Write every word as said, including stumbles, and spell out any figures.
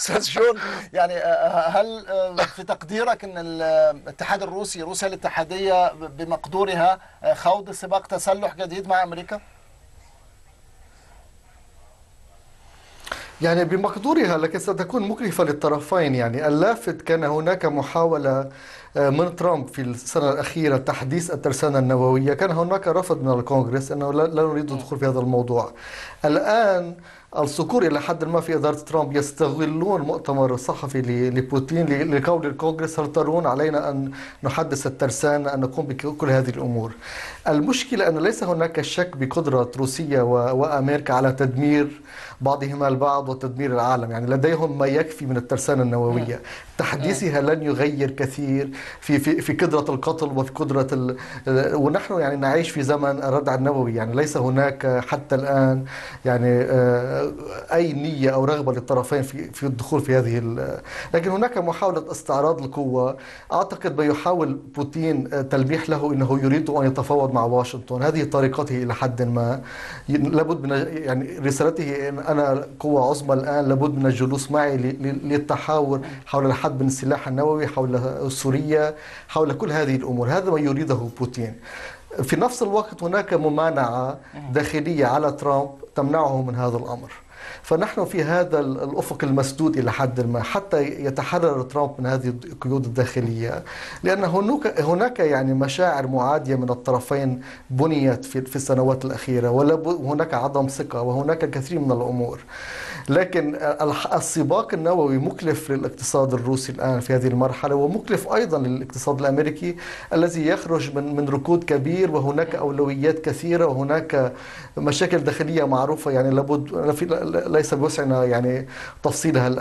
استاذ شون، يعني هل في تقديرك ان الاتحاد الروسي، روسيا الاتحاديه، بمقدورها خوض سباق تسلح جديد مع امريكا؟ يعني بمقدورها، لكن ستكون مكلفة للطرفين. يعني اللافت كان هناك محاولة من ترامب في السنة الأخيرة تحديث الترسانة النووية، كان هناك رفض من الكونغرس أنه لا نريد الدخول في هذا الموضوع. الآن الصقور إلى حد ما في إدارة ترامب يستغلون مؤتمر الصحفي لبوتين لقول الكونغرس هل ترون علينا أن نحدث الترسانة، أن نقوم بكل هذه الأمور. المشكلة أن ليس هناك شك بقدرة روسيا وأمريكا على تدمير بعضهما البعض وتدمير العالم، يعني لديهم ما يكفي من الترسانة النووية، تحديثها لن يغير كثير في في في قدرة القتل وفي قدرة ال... ونحن يعني نعيش في زمن الردع النووي، يعني ليس هناك حتى الآن يعني أي نية أو رغبة للطرفين في في الدخول في هذه ال... لكن هناك محاولة استعراض القوة. أعتقد ما يحاول بوتين تلميح له أنه يريد أن يتفاوض مع واشنطن، هذه طريقته إلى حد ما. لابد من يعني رسالته أن أنا قوة عظمى الآن، لابد من الجلوس معي للتحاور حول الحد من السلاح النووي، حول سوريا، حول كل هذه الأمور. هذا ما يريده بوتين. في نفس الوقت هناك ممانعة داخلية على ترامب تمنعه من هذا الأمر. فنحن في هذا الأفق المسدود إلى حد ما، حتى يتحرر ترامب من هذه القيود الداخلية، لأن هناك هناك يعني مشاعر معادية من الطرفين بنيت في السنوات الأخيرة، وهناك عدم ثقة وهناك الكثير من الأمور. لكن السباق النووي مكلف للاقتصاد الروسي الآن في هذه المرحلة، ومكلف أيضا للاقتصاد الأمريكي الذي يخرج من من ركود كبير، وهناك أولويات كثيرة وهناك مشاكل داخلية معروفة، يعني لابد ليس بوسعنا يعني تفصيلها الآن.